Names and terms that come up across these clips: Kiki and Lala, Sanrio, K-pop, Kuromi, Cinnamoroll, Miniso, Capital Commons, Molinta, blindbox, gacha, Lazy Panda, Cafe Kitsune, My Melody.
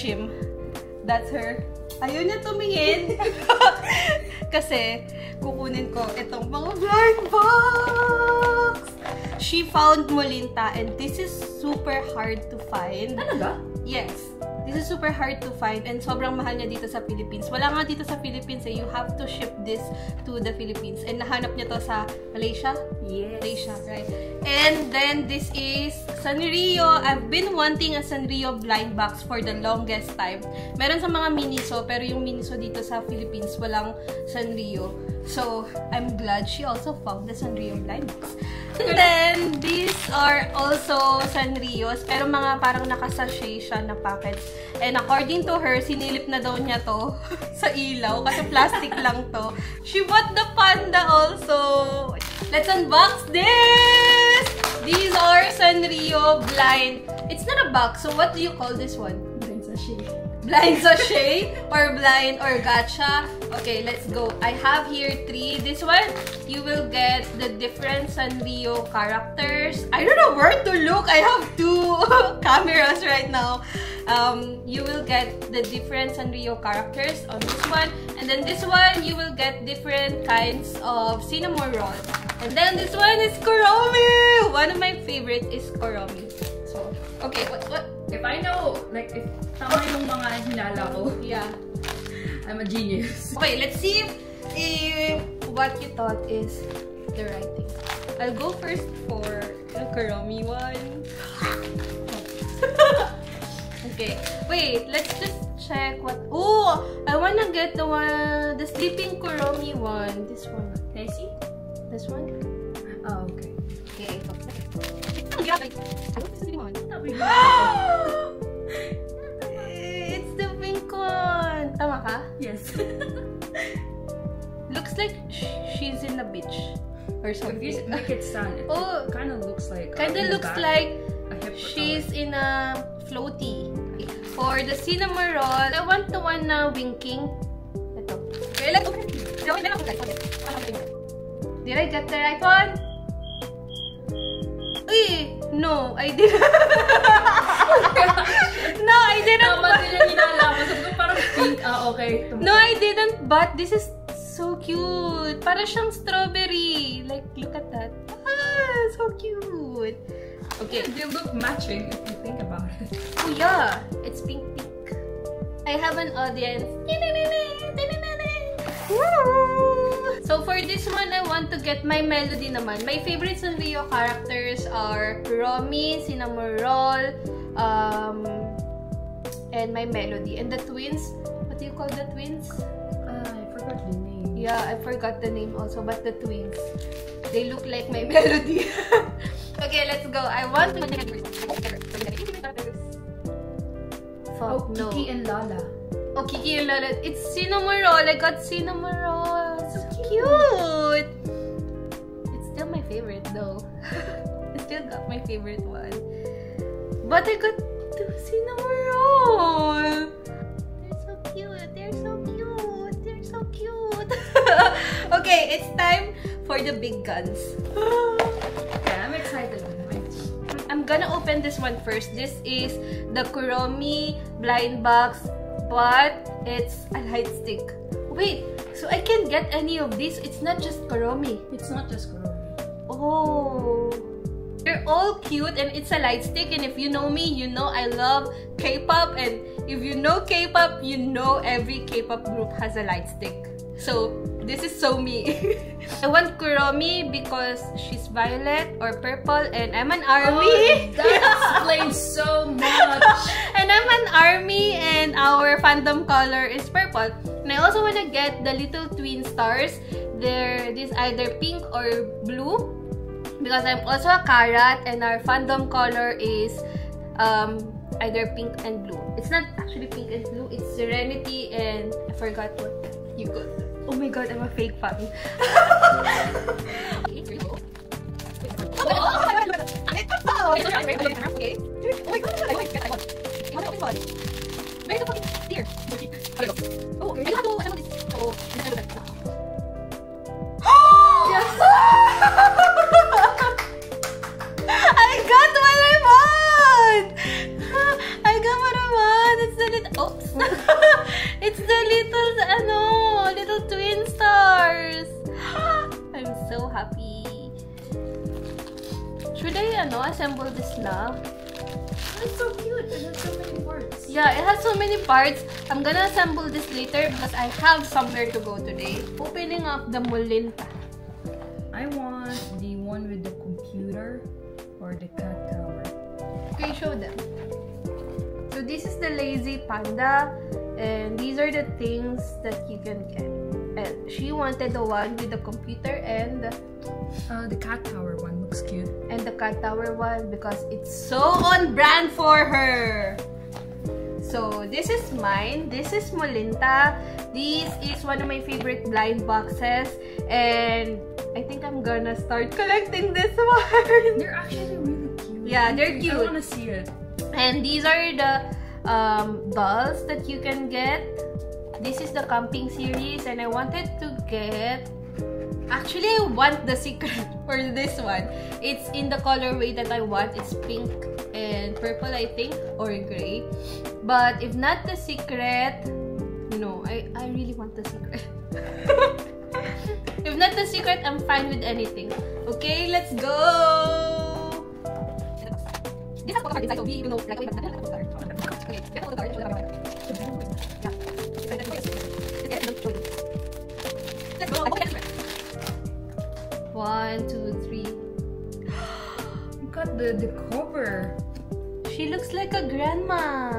shim. That's her. Ayaw niya tumingin. Kasi kukunin ko itong mga blind box. She found Molinta and this is super hard to find. Talaga? Yes. This is super hard to find and sobrang mahal niya dito sa Philippines. Wala nga dito sa Philippines eh. You have to ship this to the Philippines. And nahanap niya to sa Malaysia? Yes. Malaysia, right? And then this is Sanrio. I've been wanting a Sanrio blind box for the longest time. Meron sa mga Miniso, pero yung Miniso dito sa Philippines, walang Sanrio. So, I'm glad she also found the Sanrio blind box. And then, these are also Sanrios, pero mga parang nakasashay siya na packets. And according to her, sinilip na daw niya to sa ilaw kasi plastic lang to. She bought the panda also. Let's unbox this! These are Sanrio blind. It's not a box, so what do you call this one? Blind sachet. Blind sachet? Or blind or gacha? Okay, let's go. I have here 3. This one, you will get the different Sanrio characters. I don't know where to look. I have 2 cameras right now. You will get the different Sanrio characters on this one. And then this one, you will get different kinds of Cinnamoroll. And then this one is Kuromi! One of my favorites is Kuromi. So, okay, what? If I know, like, if tama yung mga hinala ko. Yeah. I'm a genius. Okay, let's see if what you thought is the right thing. I'll go first for the Kuromi one. Okay, wait. Let's just check what. Oh, I wanna get the one, the sleeping Kuromi one. This one. Can I see? This one. Oh, okay. Okay. Okay. I want the sleeping one. It's the pink one. Tama ka? Yes. Looks like she's in the beach or something. If you make it sun, it kind of looks like. Kind of looks like she's in a floaty. For the Cinnamoroll, I want the one na winking. Ito. Did I get the right one? Uy, no, I didn't. No, I didn't. No, I didn't. But this is so cute. Para siyang strawberry. Like, look at that. Ah, so cute. Okay, they look matching if you think about it. Oh yeah, it's pink pink. I have an audience. So for this one, I want to get My Melody naman. My favorite Sanrio characters are Kuromi, Cinnamoroll, and My Melody. And the twins, what do you call the twins? I forgot the name. Yeah, I forgot the name also, but the twins. They look like My Melody. Okay, let's go. I want to get oh, no. Kiki and Lala. Oh, Kiki and Lala. It's Cinnamoroll. I got Cinnamoroll. So cute. It's still my favorite though. I still got my favorite one. But I got 2 Cinnamoroll. They're so cute. They're so cute. They're so cute. Okay, it's time for the big guns. I'm excited. I'm gonna open this one first. This is the Kuromi blind box, but it's a light stick. Wait, so I can get any of these? It's not just Kuromi. It's not just Kuromi. Oh, they're all cute, and it's a light stick. And if you know me, you know I love K-pop, and if you know K-pop, you know every K-pop group has a light stick. So this is so me. I want Kuromi because she's violet or purple and I'm an army. Oh, that explains so much. And I'm an army and our fandom color is purple. And I also want to get the little twin stars. They're this either pink or blue because I'm also a carrot and our fandom color is either pink and blue. It's not actually pink and blue. It's serenity and I forgot what you got. Oh my god, I'm a fake fan. I got what I want! It's the happy. Should I assemble this now? It's so cute. It has so many parts. Yeah, it has so many parts. I'm gonna assemble this later because I have somewhere to go today. Opening up the Molinta. I want the one with the computer or the cat tower. Okay, show them. So this is the Lazy Panda, and these are the things that you can get. And she wanted the one with the computer and the cat tower one looks cute. And the cat tower one because it's so on brand for her. So this is mine. This is Molinta. This is one of my favorite blind boxes, and I think I'm gonna start collecting this one. They're actually really cute. Yeah, they're cute. I wanna see it. And these are the dolls that you can get. This is the camping series, and I wanted to get... Actually, I want the secret for this one. It's in the colorway that I want. It's pink and purple, I think, or gray. But if not the secret... No, I really want the secret. If not the secret, I'm fine with anything. Okay, let's go! This is what so we, like, let's go! 1, 2, 3. You got the cover. She looks like a grandma.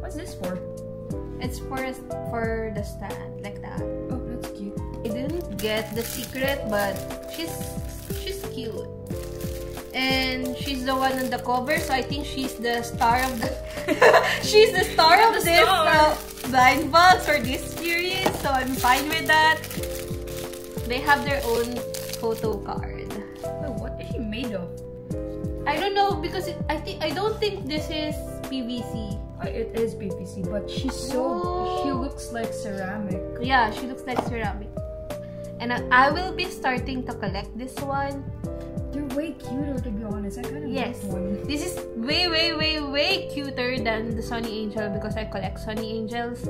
What's this for? It's for the stand, like that. Oh, that's cute. I didn't get the secret, but she's cute. And she's the one on the cover, so I think she's the star of the this blind box or this series, so I'm fine with that. They have their own photo card. Wait, what is she made of? I don't know because I don't think this is PVC. It is PVC, but she's so... She looks like ceramic. Yeah, she looks like ceramic. And I will be starting to collect this one. They're way cuter, to be honest. I kind of like one. This is way cuter than the Sunny Angel because I collect Sunny Angels.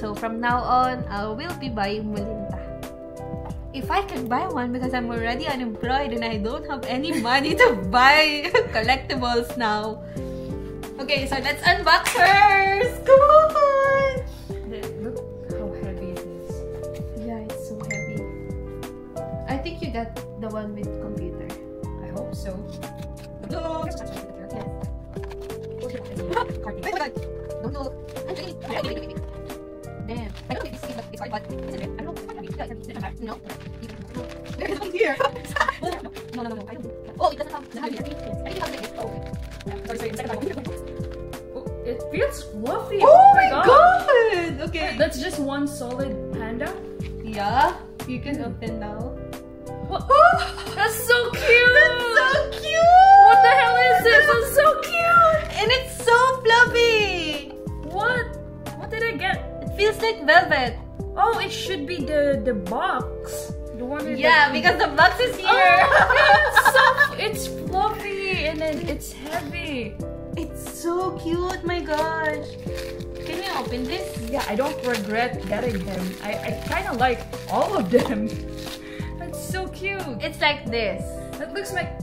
So from now on, I will be buying Molinta. If I can buy one because I'm already unemployed and I don't have any money to buy collectibles now. Okay, so let's unbox hers! Come on! Look how heavy it is. Yeah, it's so heavy. I think you got the one with computer. I hope so. No. Damn. I don't think it's hard, but I don't know. There's nothing here. No. I don't. Oh, it doesn't have. I think I'll take it. Oh, sorry, second time. It feels fluffy. Oh my god! Okay. That's just one solid panda. Yeah. You can open now. Oh, that's so cute! That's so cute! What the hell is this? That's so cute! And it's so fluffy! What? What did I get? It feels like velvet. Oh, it should be the box. The one because the box is here. Oh, it's fluffy and then it's heavy. It's so cute, my gosh. Can you open this? Yeah, I don't regret getting them. I kind of like all of them. That's so cute. It's like this. It looks like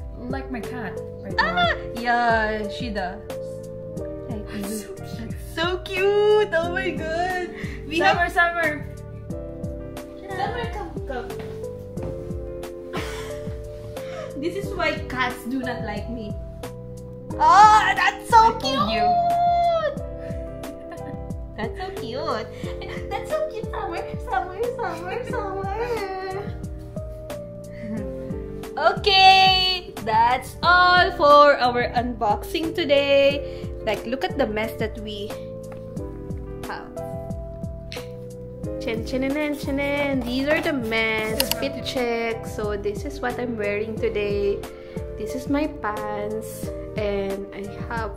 my cat right now. Yeah, she does. That's so cute. So cute. Oh my god. We Summer. Summer, come. This is why cats do not like me. Oh, that's so cute! That's so cute! That's so cute, Summer! Okay! That's all for our unboxing today. Like, look at the mess that we have. These are the mess. Fit check. So, this is what I'm wearing today. This is my pants. And I have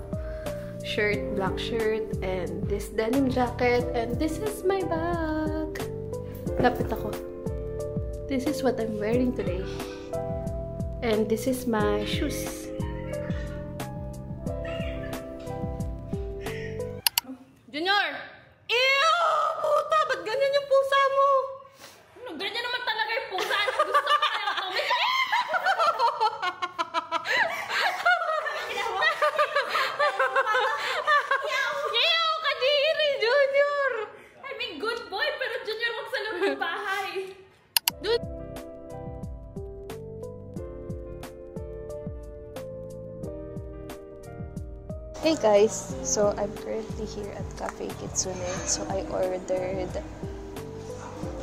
shirt, black shirt, and this denim jacket, and this is my bag. Lapit ako. This is what I'm wearing today. And this is my shoes. Junior! Ew! Puta! Ba't ganyan yung pusa mo? Ganyan naman talaga yung pusa. Gusto ko. Hey guys, so I'm currently here at Cafe Kitsune. So I ordered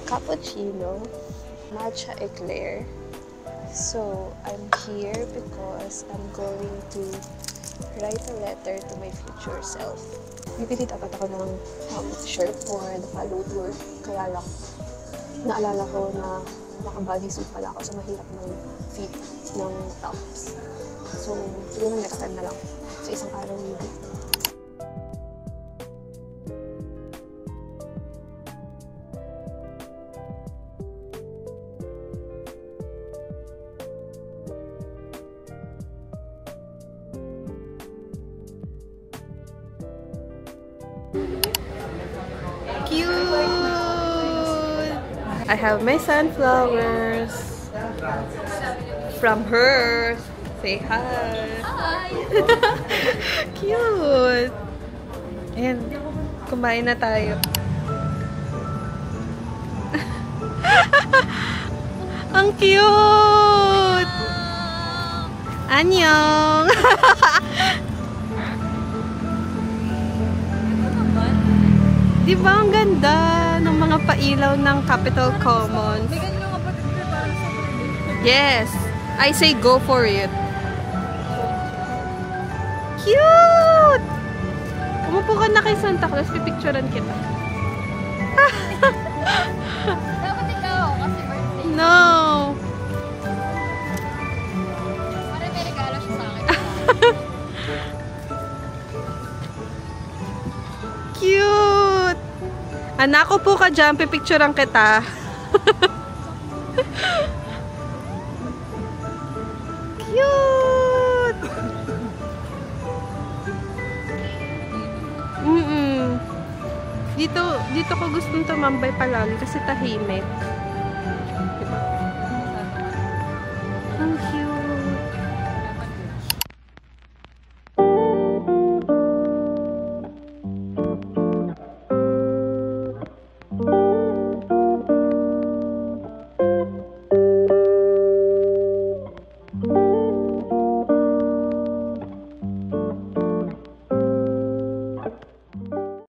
cappuccino, matcha eclair. So I'm here because I'm going to write a letter to my future self. Bibili dapat ako ng shirt for the follow tour. Kaya lang, naalala ko na naka-bodysuit pala ako. So mahirap ng fit ng tops. So yun ang next time na lang. So, isang araw maybe. Cute! I have my sunflowers from her. Say hi! Hi! Cute! Ayan, kumain na tayo. Ang cute! Annyeong! Diba ang ganda ng mga pailaw ng Capital Commons? Yes! I say go for it! Cute! Umupo ka na kay Santa Claus, pipicturean kita. Dapat ikaw, kasi birthday. No! Para may regalo siya sa akin. Cute! Anak ko po ka dyan, pipicturean kita. Dito ko gustong tumambay palagi kasi tahimik.